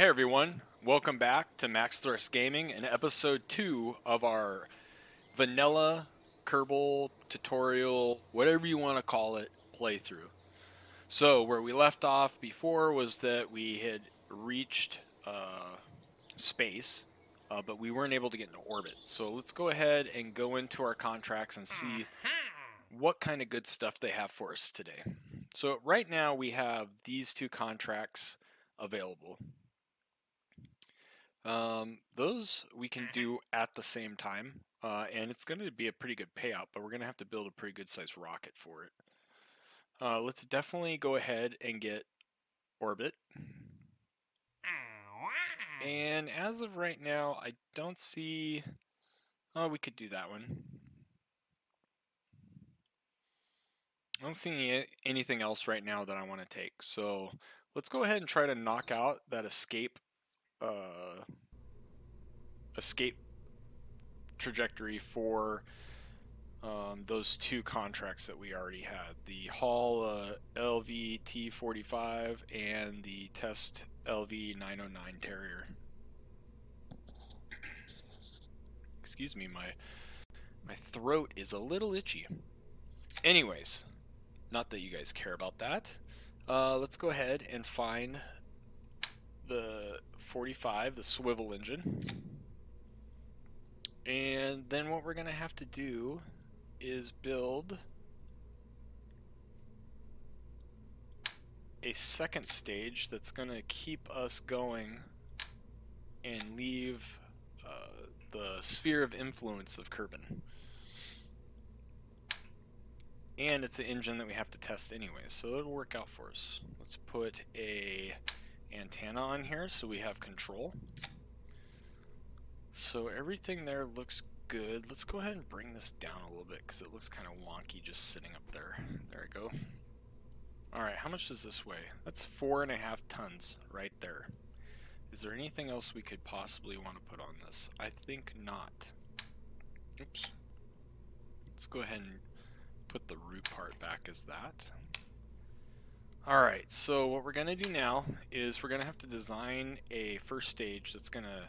Hey everyone, welcome back to Max Thrust Gaming and episode 2 of our vanilla Kerbal tutorial, whatever you want to call it, playthrough. So where we left off before was that we had reached space, but we weren't able to get into orbit. So let's go ahead and go into our contracts and see what kind of good stuff they have for us today. So right now we have these two contracts available. Those we can do at the same time, and it's going to be a pretty good payout, but we're going to have to build a pretty good sized rocket for it. Let's definitely go ahead and get orbit. And as of right now, I don't see... Oh, we could do that one. I don't see anything else right now that I want to take, so let's go ahead and try to knock out that escape trajectory for those two contracts that we already had, the Hall LV T-45 and the Test LV-909 Terrier. Excuse me, my throat is a little itchy. Anyways, not that you guys care about that. Let's go ahead and find the 45, the swivel engine. And then what we're going to have to do is build a second stage that's going to keep us going and leave the sphere of influence of Kerbin. And it's an engine that we have to test anyway, so it'll work out for us. Let's put a antenna on here so we have control. So everything there looks good. Let's go ahead and bring this down a little bit because it looks kind of wonky just sitting up there. There we go. Alright, how much does this weigh? That's 4.5 tons right there. Is there anything else we could possibly want to put on this? I think not. Oops. Let's go ahead and put the root part back as that. Alright, so what we're going to do now is we're going to have to design a first stage that's going to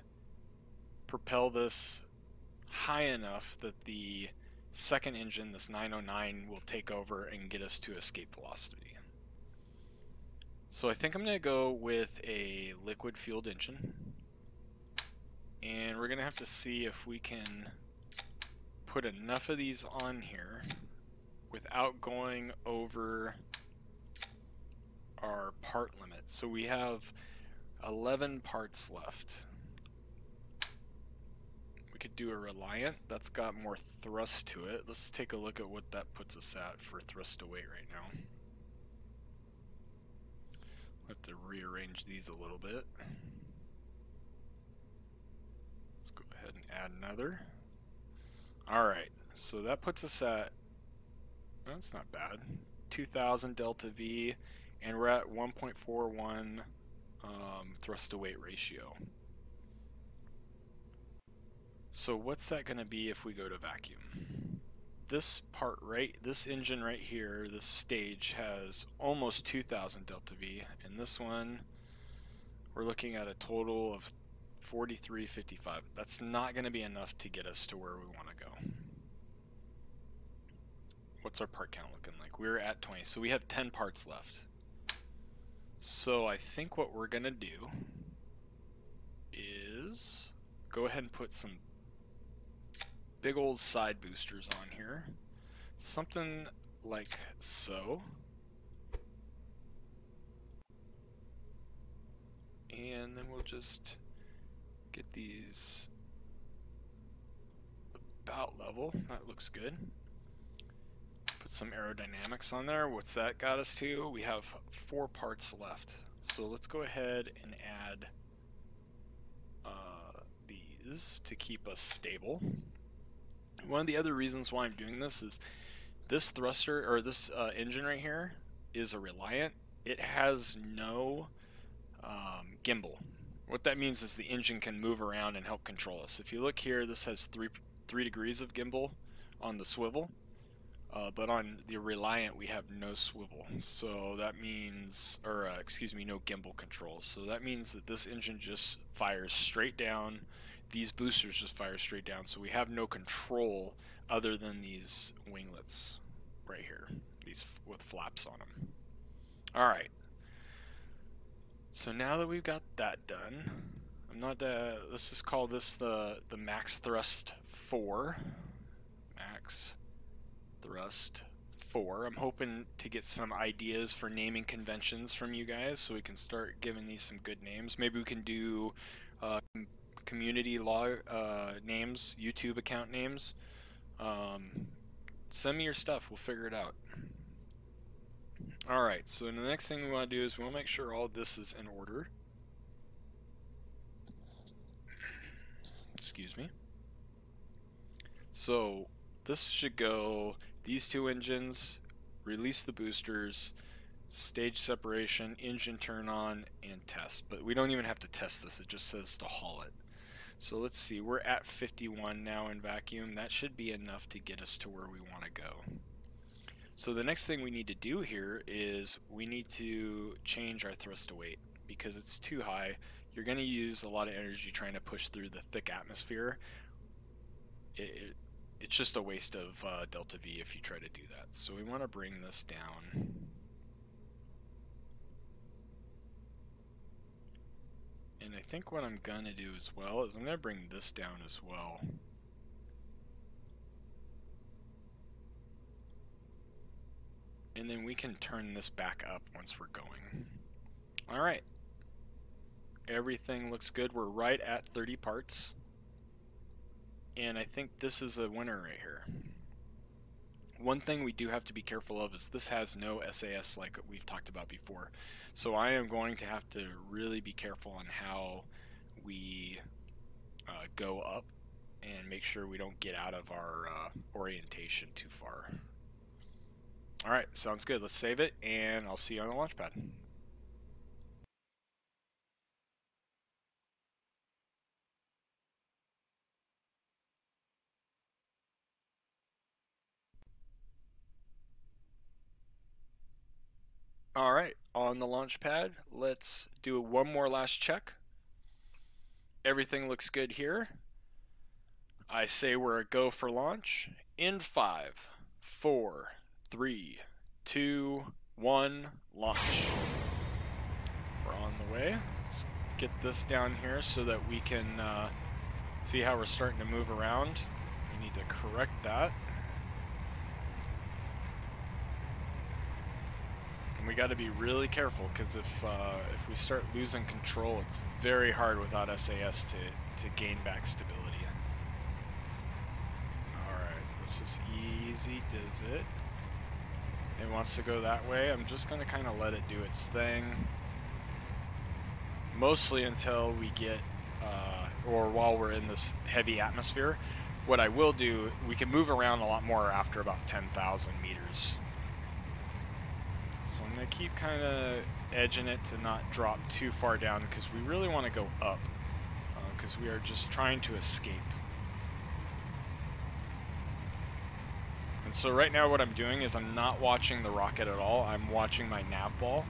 propel this high enough that the second engine, this 909, will take over and get us to escape velocity. So I think I'm going to go with a liquid fueled engine, and we're going to have to see if we can put enough of these on here without going over our part limit. So we have 11 parts left. Could do a Reliant that's got more thrust to it. Let's take a look at what that puts us at for thrust to weight right now. We'll have to rearrange these a little bit. Let's go ahead and add another. Alright, so that puts us at, that's not bad, 2000 delta V, and we're at 1.41 thrust to weight ratio. So what's that going to be if we go to vacuum? This part right, this engine right here, this stage has almost 2,000 delta V, and this one we're looking at a total of 4355. That's not going to be enough to get us to where we want to go. What's our part count looking like? We're at 20, so we have 10 parts left. So I think what we're going to do is go ahead and put some big old side boosters on here, something like so, and then we'll just get these about level. That looks good. Put some aerodynamics on there. What's that got us to? We have 4 parts left, so let's go ahead and add these to keep us stable. One of the other reasons why I'm doing this is this thruster, or this engine right here, is a Reliant. It has no gimbal. What that means is the engine can move around and help control us. If you look here, this has three degrees of gimbal on the swivel. But on the Reliant, we have no swivel, so that means, or excuse me, no gimbal controls. So that means that this engine just fires straight down. These boosters just fire straight down. So we have no control other than these winglets right here, these with flaps on them. All right. So now that we've got that done, I'm not. Let's just call this the Max Thrust 4. Max Thrust 4. I'm hoping to get some ideas for naming conventions from you guys, so we can start giving these some good names. Maybe we can do community log names, YouTube account names. Send me your stuff. We'll figure it out. All right. So the next thing we want to do is we'll make sure all this is in order. Excuse me. So this should go, these two engines, release the boosters, stage separation, engine turn on, and test. But we don't even have to test this, it just says to haul it. So let's see, we're at 51 now in vacuum. That should be enough to get us to where we want to go. So the next thing we need to do here is we need to change our thrust to weight because it's too high. You're going to use a lot of energy trying to push through the thick atmosphere. It's just a waste of delta V if you try to do that. So we want to bring this down. And I think what I'm going to do as well is I'm going to bring this down as well. And then we can turn this back up once we're going. All right. Everything looks good. We're right at 30 parts. And I think this is a winner right here. One thing we do have to be careful of is this has no SAS like we've talked about before. So I am going to have to really be careful on how we go up and make sure we don't get out of our orientation too far. All right, sounds good. Let's save it and I'll see you on the launch pad. All right, on the launch pad, let's do one more last check. Everything looks good here. I say we're a go for launch in 5, 4, 3, 2, 1, launch. We're on the way. Let's get this down here so that we can see how we're starting to move around. We need to correct that. And we got to be really careful because if we start losing control, it's very hard without SAS to gain back stability. All right, this is easy, does it? It wants to go that way. I'm just going to kind of let it do its thing, mostly until we get or while we're in this heavy atmosphere. What I will do, we can move around a lot more after about 10,000 meters. So I'm going to keep kind of edging it to not drop too far down because we really want to go up because we are just trying to escape. And so right now what I'm doing is I'm not watching the rocket at all. I'm watching my nav ball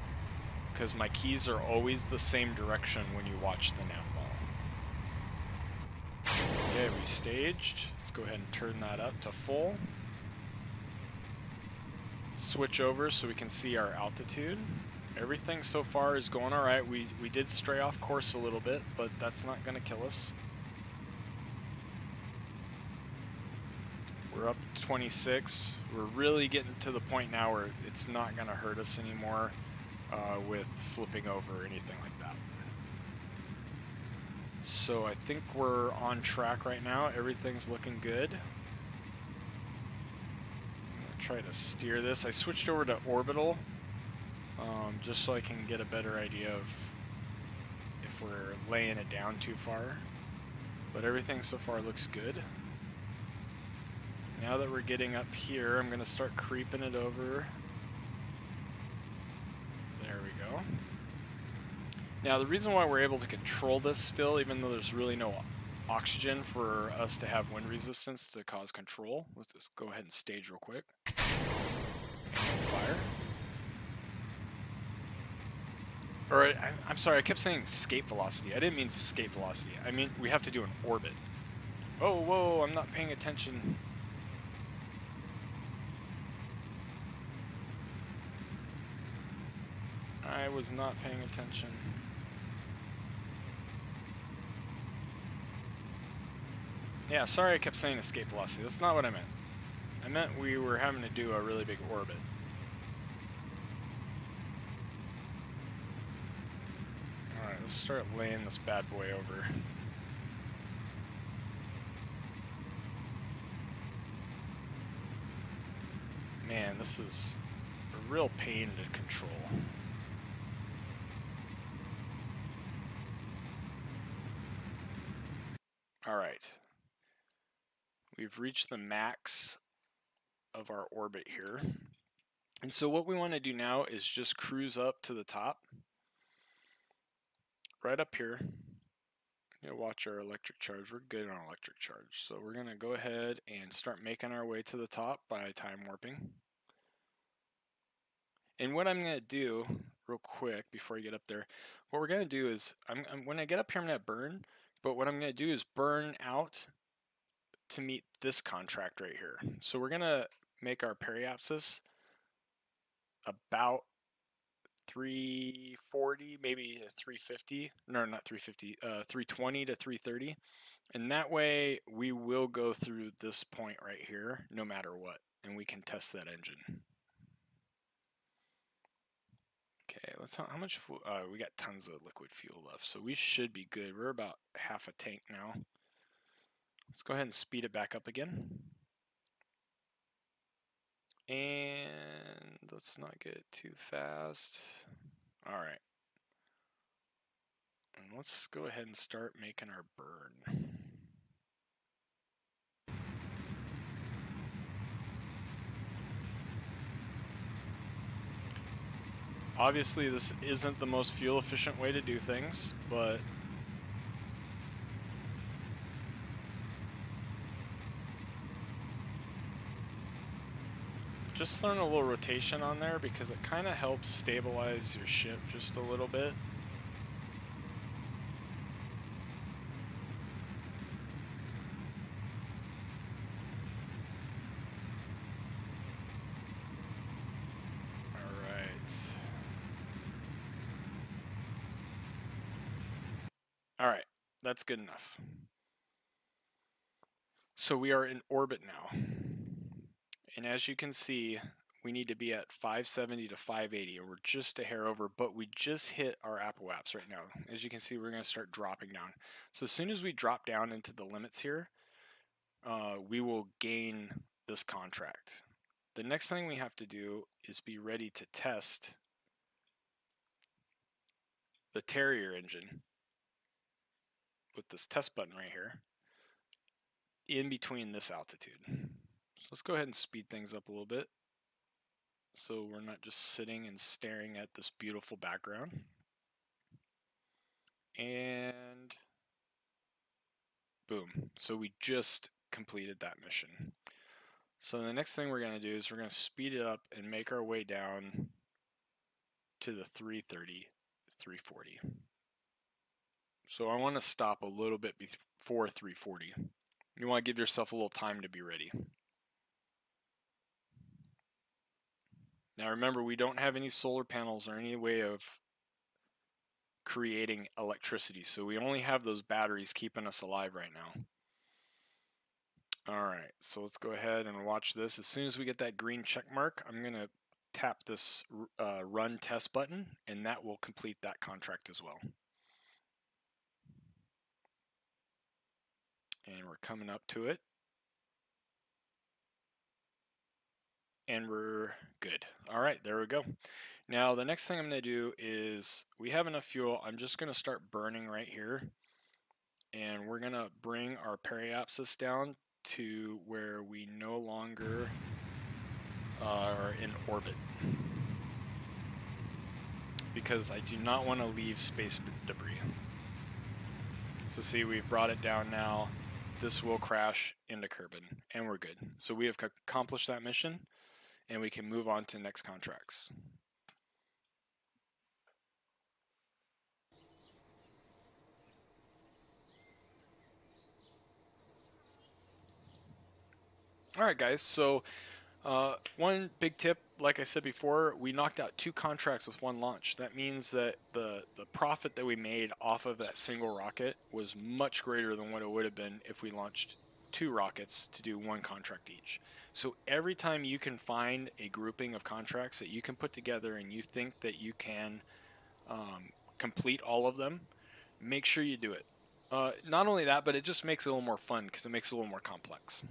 because my keys are always the same direction when you watch the nav ball. Okay, we staged. Let's go ahead and turn that up to full. Switch over so we can see our altitude. Everything so far is going all right. We did stray off course a little bit, but that's not going to kill us. We're up 26. We're really getting to the point now where it's not going to hurt us anymore with flipping over or anything like that. So I think we're on track right now. Everything's looking good. Try to steer this. I switched over to orbital just so I can get a better idea of if we're laying it down too far, but everything so far looks good. Now that we're getting up here, I'm gonna start creeping it over. There we go. Now the reason why we're able to control this still, even though there's really no oxygen for us to have wind resistance to cause control. Let's just go ahead and stage real quick. fire. Or, I'm sorry, I kept saying escape velocity. I didn't mean escape velocity. I mean, we have to do an orbit. Oh, whoa, I'm not paying attention. I was not paying attention. Yeah, sorry I kept saying escape velocity. That's not what I meant. I meant we were having to do a really big orbit. Alright, let's start laying this bad boy over. Man, this is a real pain to control. Alright. We've reached the max of our orbit here. And so what we want to do now is just cruise up to the top. Right up here. We're gonna watch our electric charge. We're good on electric charge. So we're going to go ahead and start making our way to the top by time warping. And what I'm going to do real quick before I get up there, what we're going to do is, when I get up here I'm going to burn, but what I'm going to do is burn out to meet this contract right here. So we're gonna make our periapsis about 340, maybe 350, no, not 350, 320 to 330. And that way we will go through this point right here, no matter what, and we can test that engine. Okay, let's, how much, we got tons of liquid fuel left, so we should be good. We're about half a tank now. Let's go ahead and speed it back up again. And let's not get too fast. All right. And let's go ahead and start making our burn. Obviously, this isn't the most fuel efficient way to do things, but just throwing a little rotation on there because it kind of helps stabilize your ship just a little bit. All right. All right, that's good enough. So we are in orbit now. And as you can see, we need to be at 570 to 580, and we're just a hair over, but we just hit our apoaps right now. As you can see, we're going to start dropping down. So as soon as we drop down into the limits here, we will gain this contract. The next thing we have to do is be ready to test the Terrier engine with this test button right here in between this altitude. So let's go ahead and speed things up a little bit so we're not just sitting and staring at this beautiful background. And boom. So we just completed that mission. So the next thing we're going to do is we're going to speed it up and make our way down to the 330, 340. So I want to stop a little bit before 340. You want to give yourself a little time to be ready. Now remember, we don't have any solar panels or any way of creating electricity, so we only have those batteries keeping us alive right now. All right, so let's go ahead and watch this. As soon as we get that green check mark, I'm going to tap this run test button, and that will complete that contract as well. And we're coming up to it. And we're good. All right, there we go. Now the next thing I'm going to do is, we have enough fuel. I'm just going to start burning right here. And we're going to bring our periapsis down to where we no longer are in orbit. Because I do not want to leave space debris. So see, we've brought it down now. This will crash into Kerbin, and we're good. So we have accomplished that mission. and we can move on to the next contracts. All right, guys, so one big tip, like I said before, we knocked out 2 contracts with 1 launch. That means that the profit that we made off of that single rocket was much greater than what it would have been if we launched 2 rockets to do 1 contract each. So every time you can find a grouping of contracts that you can put together and you think that you can complete all of them, make sure you do it. Not only that, but it just makes it a little more fun because it makes it a little more complex.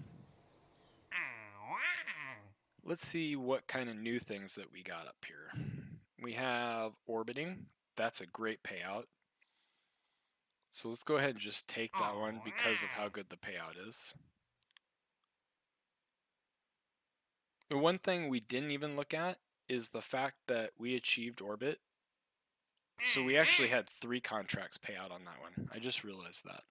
Let's see what kind of new things that we got up here. We have orbiting. That's a great payout. So let's go ahead and just take that one because of how good the payout is. The one thing we didn't even look at is the fact that we achieved orbit. So we actually had 3 contracts pay out on that one. I just realized that.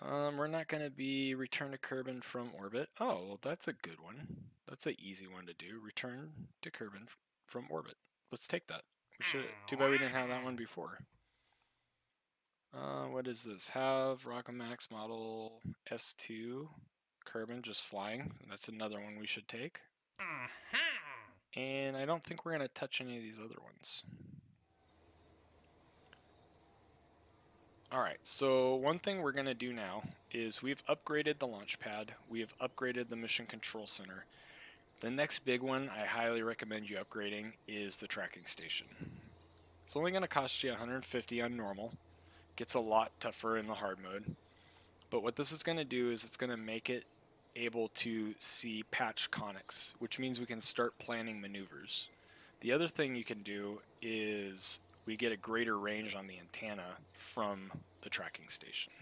We're not going to be return to Kerbin from orbit. Oh, well, that's a good one. That's an easy one to do. Return to Kerbin from orbit. Let's take that. We should. Too bad we didn't have that one before. What is this? Have Rockomax Model S2 Kerbin just flying. That's another one we should take. And I don't think we're going to touch any of these other ones. All right, so one thing we're going to do now is we've upgraded the launch pad. We have upgraded the mission control center. The next big one I highly recommend you upgrading is the tracking station. It's only going to cost you 150 on normal. Gets a lot tougher in the hard mode. But what this is going to do is it's going to make it able to see patch conics, which means we can start planning maneuvers. The other thing you can do is we get a greater range on the antenna from the tracking station.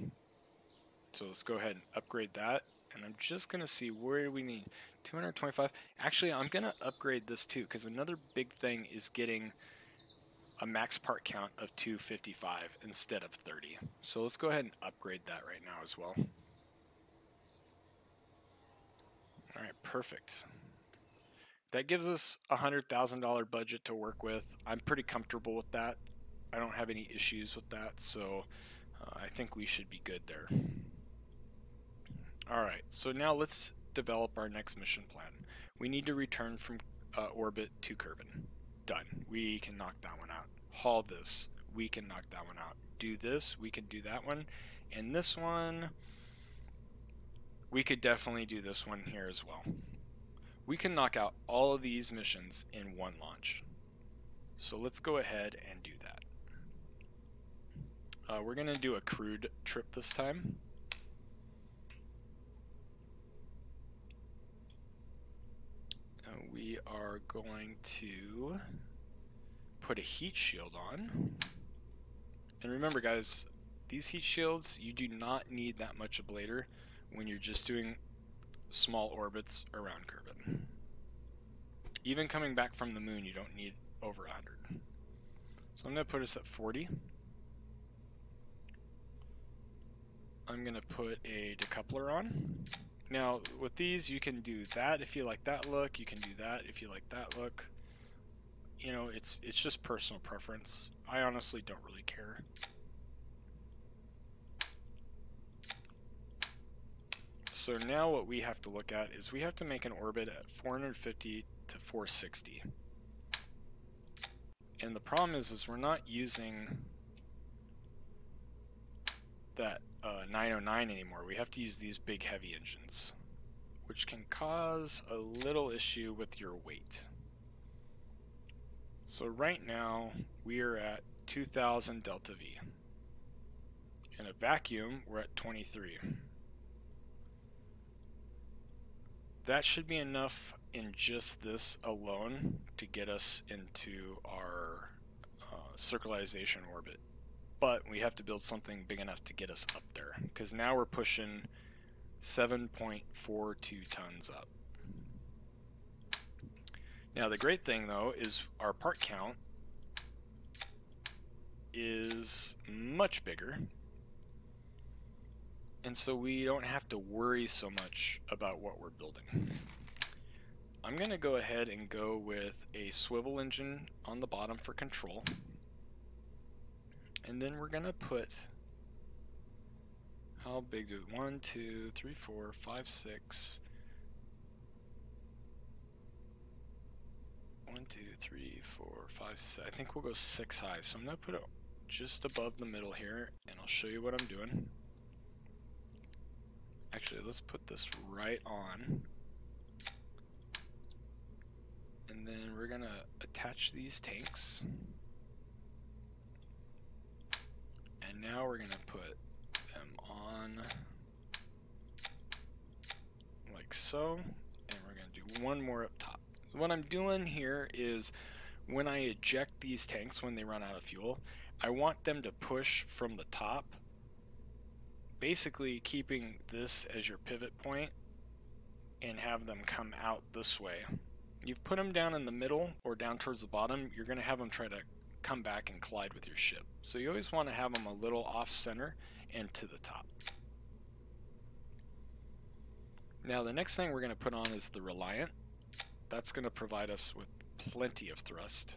So let's go ahead and upgrade that. And I'm just going to see where we need 225. Actually, I'm going to upgrade this too, because another big thing is getting a max part count of 255 instead of 30. So let's go ahead and upgrade that right now as well. All right, perfect. That gives us a $100,000 budget to work with. I'm pretty comfortable with that. I don't have any issues with that, so I think we should be good there. All right, so now let's develop our next mission plan. We need to return from orbit to Kerbin. Done. We can knock that one out. Haul this. We can knock that one out. Do this. We can do that one. And this one, we could definitely do this one here as well. We can knock out all of these missions in one launch. So let's go ahead and do that. We're gonna do a crewed trip this time. And we are going to put a heat shield on. And remember guys, these heat shields, you do not need that much ablator when you're just doing small orbits around Kerbin. Even coming back from the moon, you don't need over 100. So I'm going to put us at 40. I'm going to put a decoupler on. Now, with these, you can do that if you like that look. You can do that if you like that look. You know, it's just personal preference. I honestly don't really care. So now what we have to look at is we have to make an orbit at 450 to 460. And the problem is we're not using that 909 anymore. We have to use these big heavy engines, which can cause a little issue with your weight. So right now we are at 2000 delta V. In a vacuum, we're at 23. That should be enough in just this alone to get us into our circularization orbit. But we have to build something big enough to get us up there, because now we're pushing 7.42 tons up. Now the great thing though is our part count is much bigger. And so we don't have to worry so much about what we're building. I'm going to go ahead and go with a swivel engine on the bottom for control. And then we're going to put, how big do we, 1, 2, 3, 4, 5, 6, 1, 2, 3, 4, 5, 6, I think we'll go 6 high. So I'm going to put it just above the middle here, and I'll show you what I'm doing. Actually, let's put this right on. And then we're going to attach these tanks. And now we're going to put them on like so. And we're going to do one more up top. What I'm doing here is when I eject these tanks when they run out of fuel, I want them to push from the top, basically keeping this as your pivot point and have them come out this way. You've put them down in the middle or down towards the bottom, you're going to have them try to come back and collide with your ship. So you always want to have them a little off center and to the top. Now the next thing we're going to put on is the Reliant. That's going to provide us with plenty of thrust.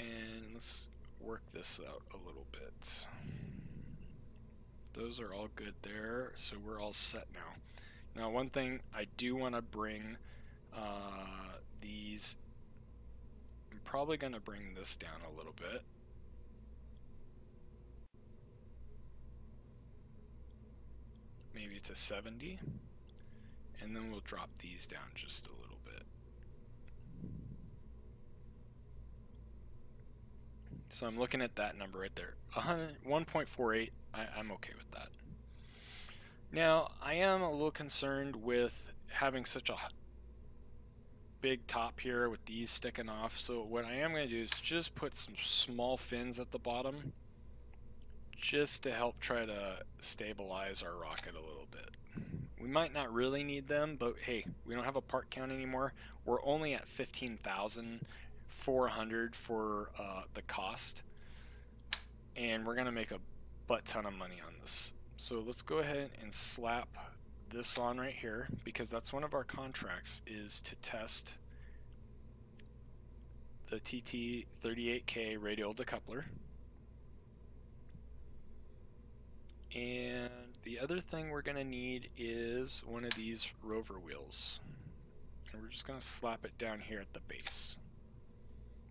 And let's work this out a little bit. Those are all good there, so we're all set now. Now one thing I do want to bring these, I'm probably going to bring this down a little bit. Maybe to 70, and then we'll drop these down just a little bit. So I'm looking at that number right there, 1.48, I'm okay with that. Now, I am a little concerned with having such a big top here with these sticking off. So what I am going to do is just put some small fins at the bottom just to help try to stabilize our rocket a little bit. We might not really need them, but hey, we don't have a part count anymore. We're only at 15,400 for the cost, and we're gonna make a butt ton of money on this. So let's go ahead and slap this on right here, because that's one of our contracts, is to test the TT-38K radial decoupler. And the other thing we're gonna need is one of these rover wheels, and we're just gonna slap it down here at the base,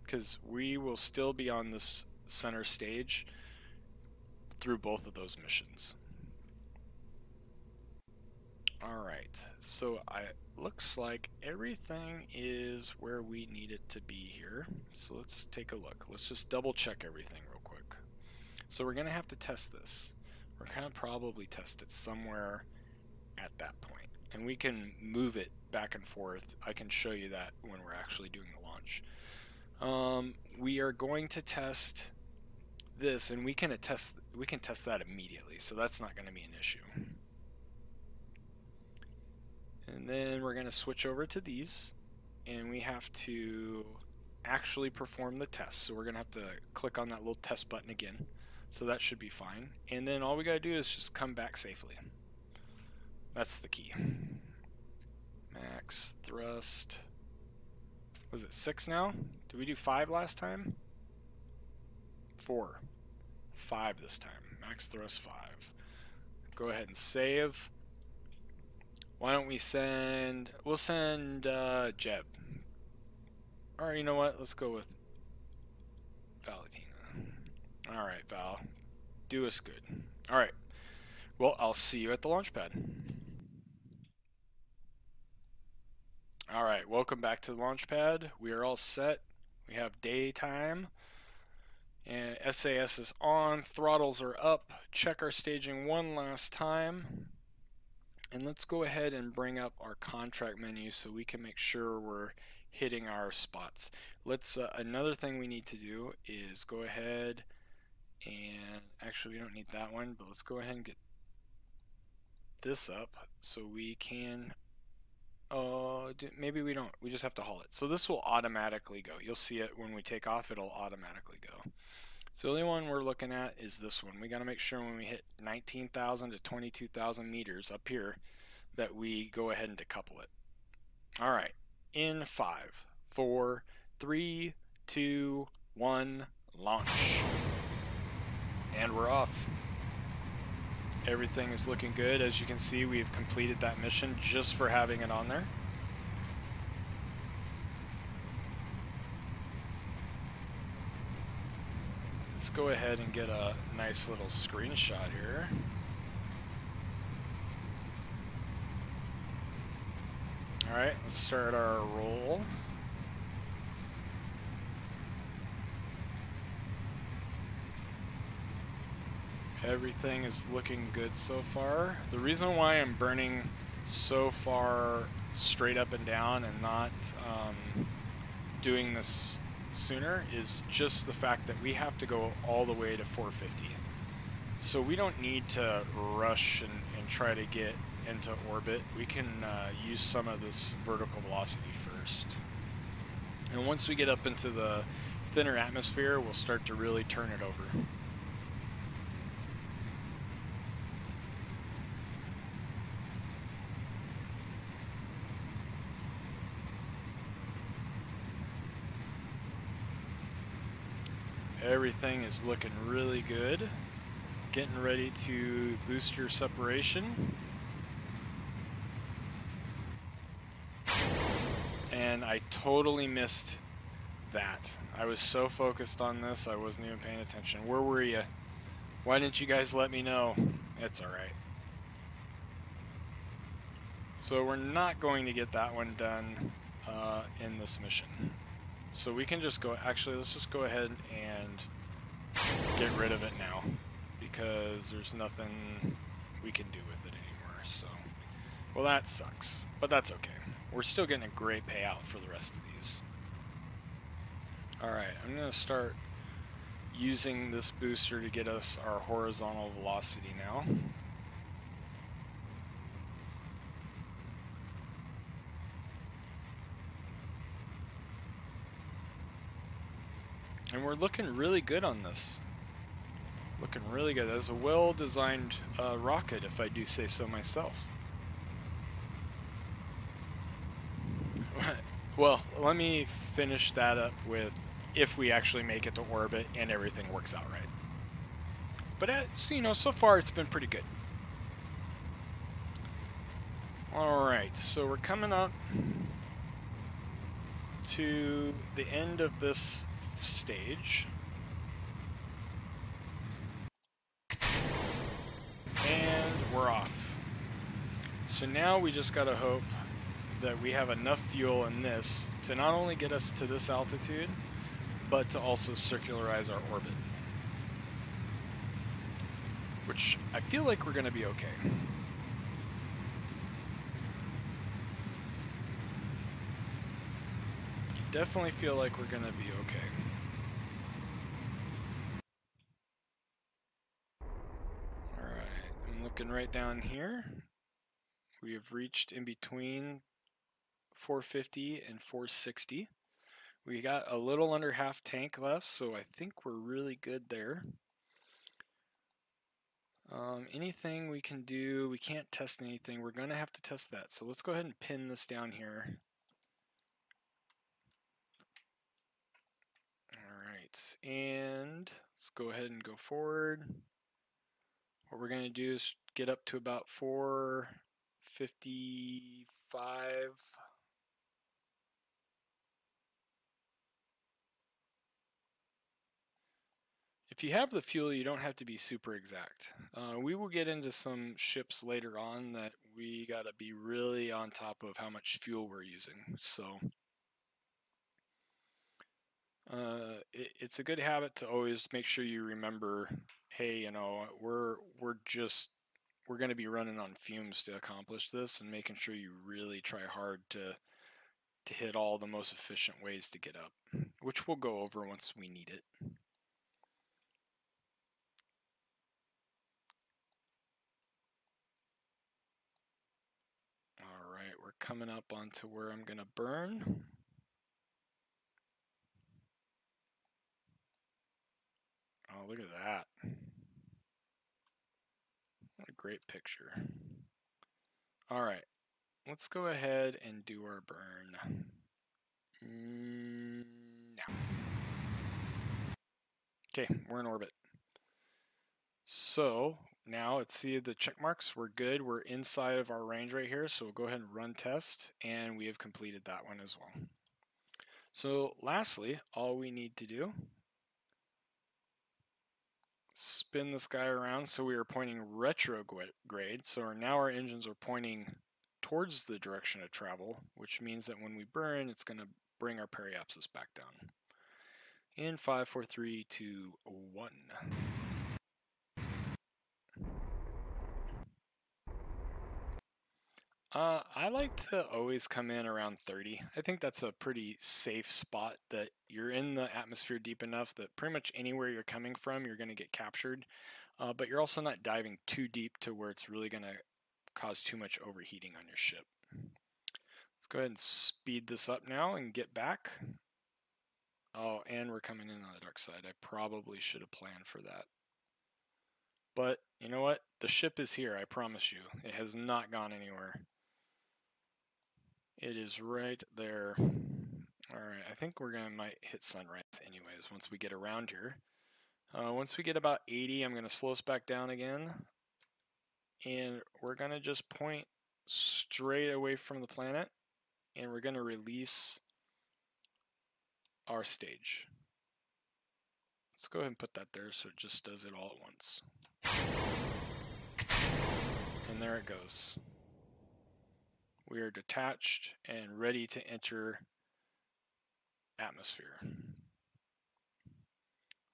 because we will still be on this center stage through both of those missions. Alright, so it looks like everything is where we need it to be here. So let's take a look. Let's just double check everything real quick. So we're going to have to test this. We're going to probably test it somewhere at that point. And we can move it back and forth. I can show you that when we're actually doing the launch. We are going to test this, and we can test that immediately, so that's not going to be an issue. And then we're going to switch over to these, and we have to actually perform the test. So we're going to have to click on that little test button again, so that should be fine. And then all we got to do is just come back safely. That's the key. Max thrust. Was it 6 now? Did we do 5 last time? 4. 5 this time. Max thrust 5. Go ahead and save. Why don't we send... We'll send Jeb. Or you know what? Let's go with Valentina. Alright, Val. Do us good. Alright. Well, I'll see you at the launch pad. All right, welcome back to the launch pad. We are all set. We have daytime, and SAS is on. Throttles are up. Check our staging one last time, and let's go ahead and bring up our contract menu so we can make sure we're hitting our spots. Let's. Another thing we need to do is go ahead and actually we don't need that one, but let's go ahead and get this up so we can. Oh, maybe we don't. We just have to haul it. So this will automatically go. You'll see it when we take off. It'll automatically go. So the only one we're looking at is this one. We got to make sure when we hit 19,000 to 22,000 meters up here that we go ahead and decouple it. All right, in 5, 4, 3, 2, 1, launch. And we're off. Everything is looking good. As you can see, we've completed that mission just for having it on there. Let's go ahead and get a nice little screenshot here. All right, let's start our roll. Everything is looking good so far. The reason why I'm burning so far straight up and down and not doing this sooner is just the fact that we have to go all the way to 450. So we don't need to rush and try to get into orbit. We can use some of this vertical velocity first. And once we get up into the thinner atmosphere, we'll start to really turn it over. Everything is looking really good. Getting ready to boost your separation. And I totally missed that. I was so focused on this, I wasn't even paying attention. Where were you? Why didn't you guys let me know? It's all right. So we're not going to get that one done in this mission. So we can just go, actually, let's just go ahead and get rid of it now, because there's nothing we can do with it anymore. So, well, that sucks, but that's okay. We're still getting a great payout for the rest of these. All right, I'm going to start using this booster to get us our horizontal velocity now. And we're looking really good on this. Looking really good. That's a well-designed rocket, if I do say so myself. Well, let me finish that up with if we actually make it to orbit and everything works out right. But it's, you know, so far it's been pretty good. All right, so we're coming up to the end of this stage, and we're off. So now we just gotta hope that we have enough fuel in this to not only get us to this altitude, but to also circularize our orbit, which I feel like we're gonna be okay. I definitely feel like we're gonna be okay. Looking right down here, we have reached in between 450 and 460. We got a little under half tank left, so I think we're really good there. Anything we can do, we can't test anything. We're going to have to test that. So let's go ahead and pin this down here. All right, and let's go ahead and go forward. What we're going to do is get up to about 455. If you have the fuel, you don't have to be super exact. We will get into some ships later on that we got to be really on top of how much fuel we're using. So it's a good habit to always make sure you remember, hey, you know, we're going to be running on fumes to accomplish this, and making sure you really try hard to hit all the most efficient ways to get up, which we'll go over once we need it. All right, we're coming up onto where I'm going to burn. Oh, look at that. What a great picture. All right, let's go ahead and do our burn. No. Okay, we're in orbit. So now let's see the check marks. We're good. We're inside of our range right here. So we'll go ahead and run test, and we have completed that one as well. So lastly, all we need to do, spin this guy around so we are pointing retrograde. So now our engines are pointing towards the direction of travel, which means that when we burn, it's going to bring our periapsis back down. In 5, 4, 3, 2, 1. I like to always come in around 30. I think that's a pretty safe spot, that you're in the atmosphere deep enough that pretty much anywhere you're coming from, you're going to get captured. But you're also not diving too deep to where it's really going to cause too much overheating on your ship. Let's go ahead and speed this up now and get back. Oh, and we're coming in on the dark side. I probably should have planned for that. But you know what? The ship is here, I promise you. It has not gone anywhere. It is right there. All right, I think we're might hit sunrise anyways once we get around here. Once we get about 80, I'm gonna slow us back down again. And we're gonna just point straight away from the planet, and we're gonna release our stage. Let's go ahead and put that there so it just does it all at once. And there it goes. We are detached and ready to enter atmosphere.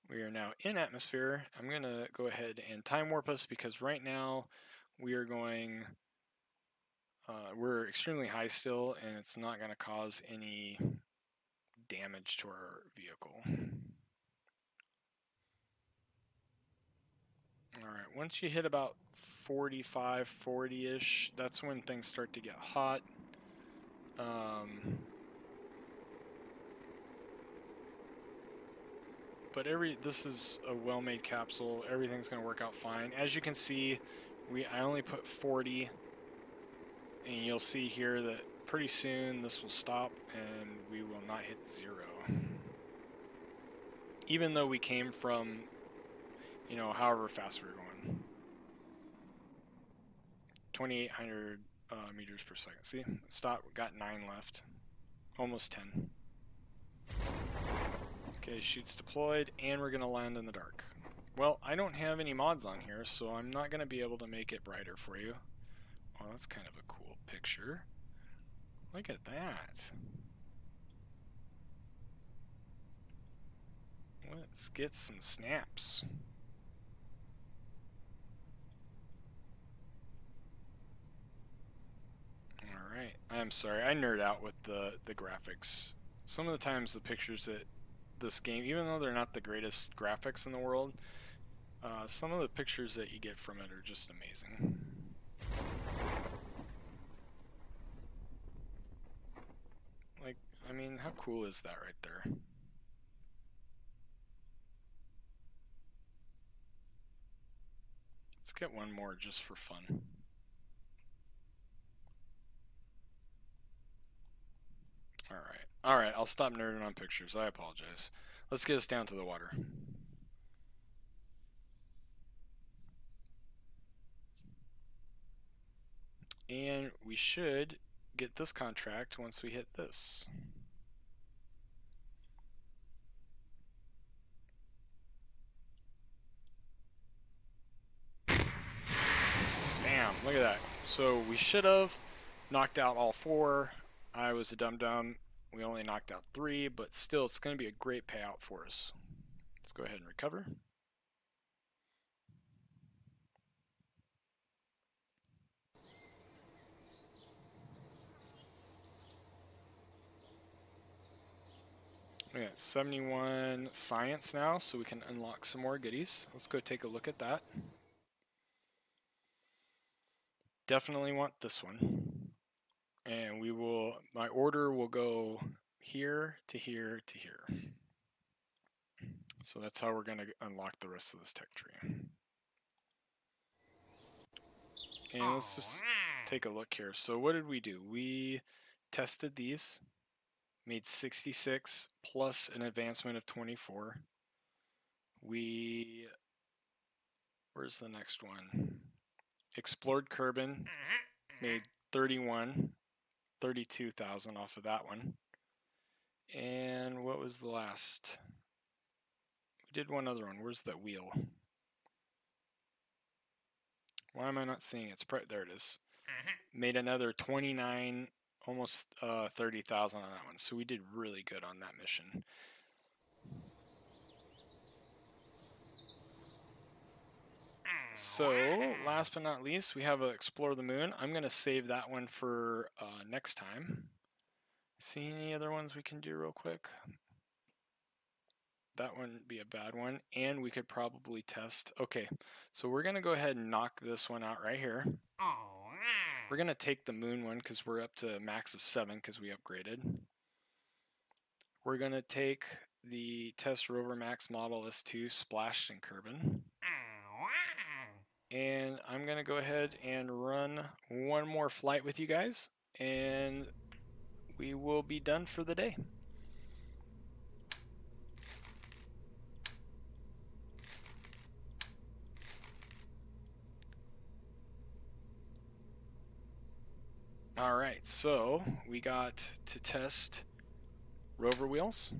We are now in atmosphere. I'm gonna go ahead and time warp us, because right now we are going, we're extremely high still, and it's not gonna cause any damage to our vehicle. All right, once you hit about 45, 40-ish, that's when things start to get hot. But this is a well-made capsule. Everything's going to work out fine. As you can see, I only put 40, and you'll see here that pretty soon this will stop, and we will not hit zero. Even though we came from, you know, however fast we're going. 2,800 meters per second. See, stop, got 9 left. Almost 10. Okay, chutes deployed, and we're gonna land in the dark. Well, I don't have any mods on here, so I'm not gonna be able to make it brighter for you. Oh, that's kind of a cool picture. Look at that. Let's get some snaps. Alright, I'm sorry, I nerd out with the graphics. Some of the times the pictures that this game, even though they're not the greatest graphics in the world, some of the pictures that you get from it are just amazing. Like, I mean, how cool is that right there? Let's get one more just for fun. All right, I'll stop nerding on pictures. I apologize. Let's get us down to the water. And we should get this contract once we hit this. Bam, look at that. So we should have knocked out all 4. I was a dum-dum. We only knocked out 3, but still, it's going to be a great payout for us. Let's go ahead and recover. We got 71 science now, so we can unlock some more goodies. Let's go take a look at that. Definitely want this one. And we will, my order will go here to here to here. So that's how we're going to unlock the rest of this tech tree. And let's just take a look here. So what did we do? We tested these, made 66 plus an advancement of 24. We, where's the next one? Explored Kerbin, made 31, 32,000 off of that one. And what was the last? We did one other one. Where's that wheel? Why am I not seeing it? It's there it is. Made another 29, almost 30,000 on that one. So we did really good on that mission. So last but not least, we have a Explore the Moon. I'm going to save that one for next time. See any other ones we can do real quick? That wouldn't be a bad one, and we could probably test. Okay, so we're going to go ahead and knock this one out right here. All right. We're going to take the moon one because we're up to max of 7 because we upgraded. We're going to take the test rover Max Model S2 splashed in Kerbin. Right. And I'm going to go ahead and run one more flight with you guys, and we will be done for the day. All right, so we got to test rover wheels.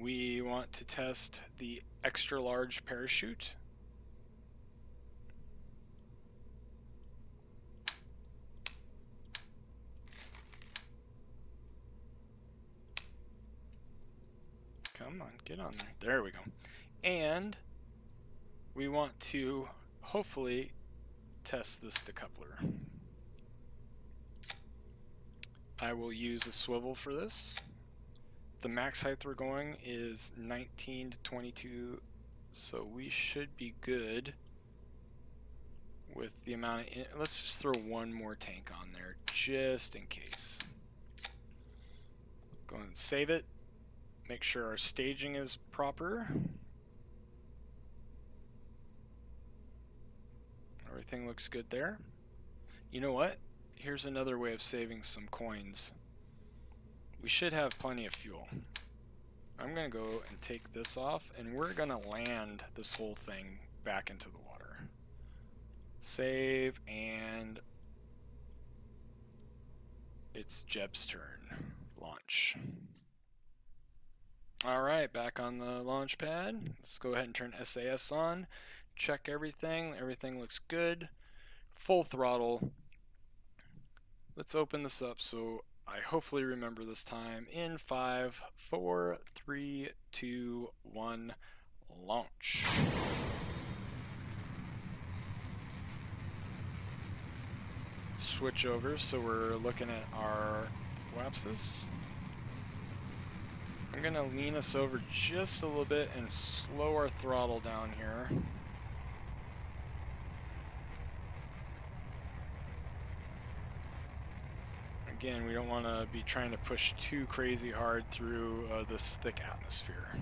We want to test the extra large parachute. Come on, get on there. There we go. And we want to hopefully test this decoupler. I will use a swivel for this. The max height we're going is 19 to 22, so we should be good with the amount of... Let's just throw one more tank on there just in case. Go ahead and save it. Make sure our staging is proper. Everything looks good there. You know what? Here's another way of saving some coins. We should have plenty of fuel. I'm gonna go and take this off, and we're gonna land this whole thing back into the water. Save, and it's Jeb's turn. Launch. All right, back on the launch pad. Let's go ahead and turn SAS on. Check everything. Everything looks good. Full throttle. Let's open this up so I hopefully remember this time. In 5, 4, 3, 2, 1, launch. Switch over so we're looking at our WAPSIS. I'm gonna lean us over just a little bit and slow our throttle down here. Again, we don't want to be trying to push too crazy hard through this thick atmosphere. I'm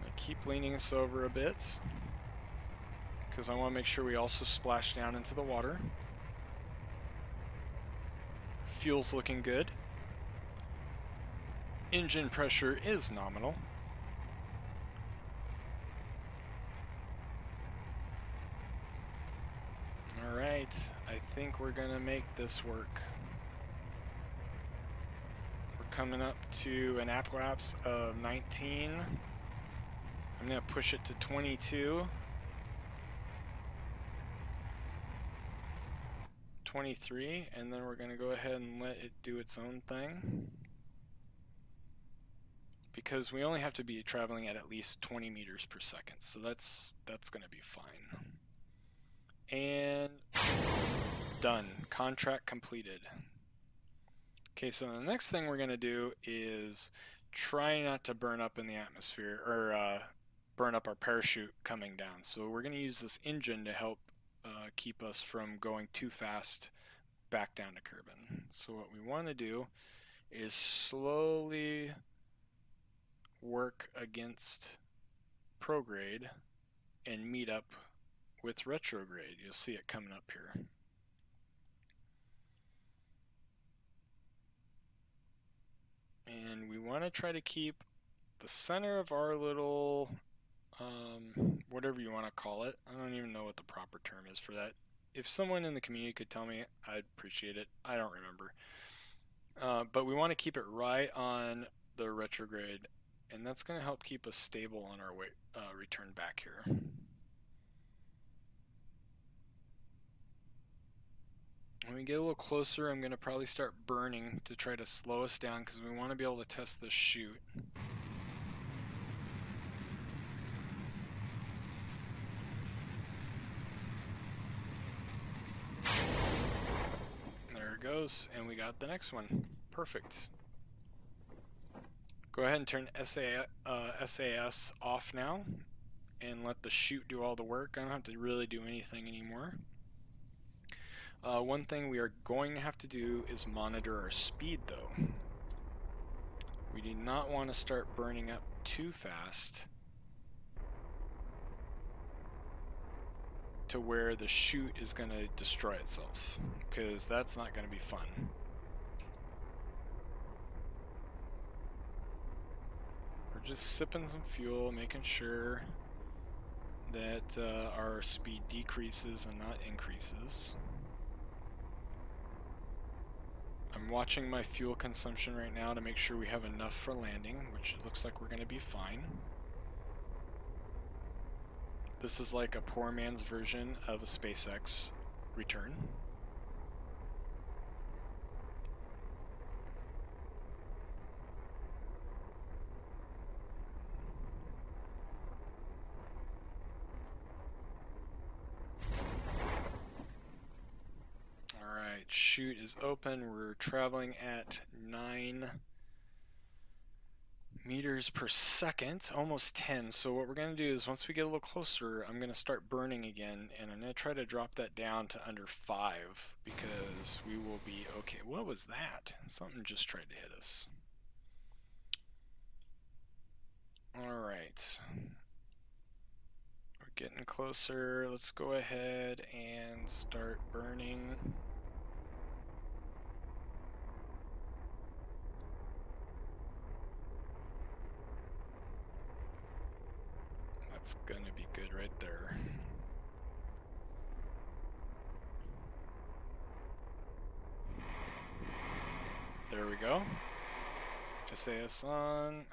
gonna keep leaning us over a bit because I want to make sure we also splash down into the water. Fuel's looking good. Engine pressure is nominal. Alright, I think we're gonna make this work. We're coming up to an apoapse of 19. I'm gonna push it to 22. 23, and then we're gonna go ahead and let it do its own thing. Because we only have to be traveling at least 20 meters per second, so that's gonna be fine. And done. Contract completed. Okay, so the next thing we're going to do is try not to burn up in the atmosphere, or burn up our parachute coming down. So we're going to use this engine to help keep us from going too fast back down to Kerbin. So what we want to do is slowly work against prograde and meet up with retrograde. You'll see it coming up here. And we want to try to keep the center of our little, whatever you want to call it. I don't even know what the proper term is for that. If someone in the community could tell me, I'd appreciate it. I don't remember. But we want to keep it right on the retrograde, and that's going to help keep us stable on our way, return back here. When we get a little closer, I'm going to probably start burning to try to slow us down because we want to be able to test this chute. There it goes, and we got the next one. Perfect. Go ahead and turn SAS off now and let the chute do all the work. I don't have to really do anything anymore. One thing we are going to have to do is monitor our speed, though. We do not want to start burning up too fast to where the chute is going to destroy itself, because that's not going to be fun. We're just sipping some fuel, making sure that our speed decreases and not increases. I'm watching my fuel consumption right now to make sure we have enough for landing, which it looks like we're going to be fine. This is like a poor man's version of a SpaceX return. Chute is open. We're traveling at 9 meters per second, almost 10. So what we're going to do is once we get a little closer, I'm going to start burning again, and I'm going to try to drop that down to under 5 because we will be okay. What was that? Something just tried to hit us. All right. We're getting closer. Let's go ahead and start burning. It's gonna be good right there. There we go. SAS on.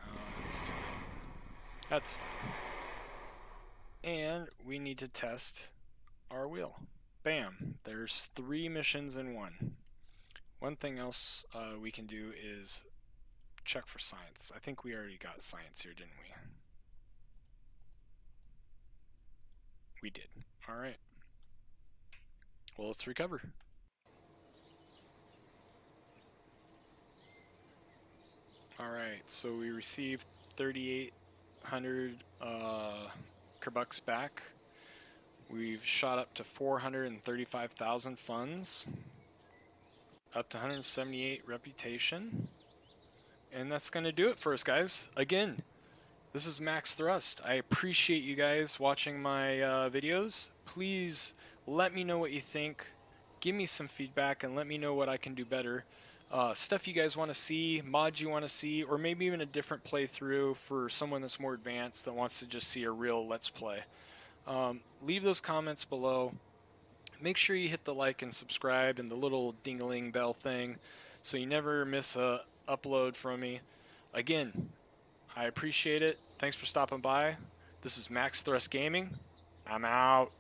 Let's do that. That's fine. And we need to test our wheel. Bam! There's 3 missions in one. One thing else we can do is check for science. I think we already got science here, didn't we? We did. All right. Well, let's recover. All right. So we received 3,800 Kerbucks back. We've shot up to 435,000 funds, up to 178 reputation, and that's going to do it for us, guys. Again. This is Max Thrust. I appreciate you guys watching my videos. Please let me know what you think. Give me some feedback and let me know what I can do better. Stuff you guys want to see, mods you want to see, or maybe even a different playthrough for someone that's more advanced that wants to just see a real Let's Play. Leave those comments below. Make sure you hit the like and subscribe and the little ding-a-ling bell thing so you never miss a upload from me. Again, I appreciate it. Thanks for stopping by. This is Max Thrust Gaming. I'm out.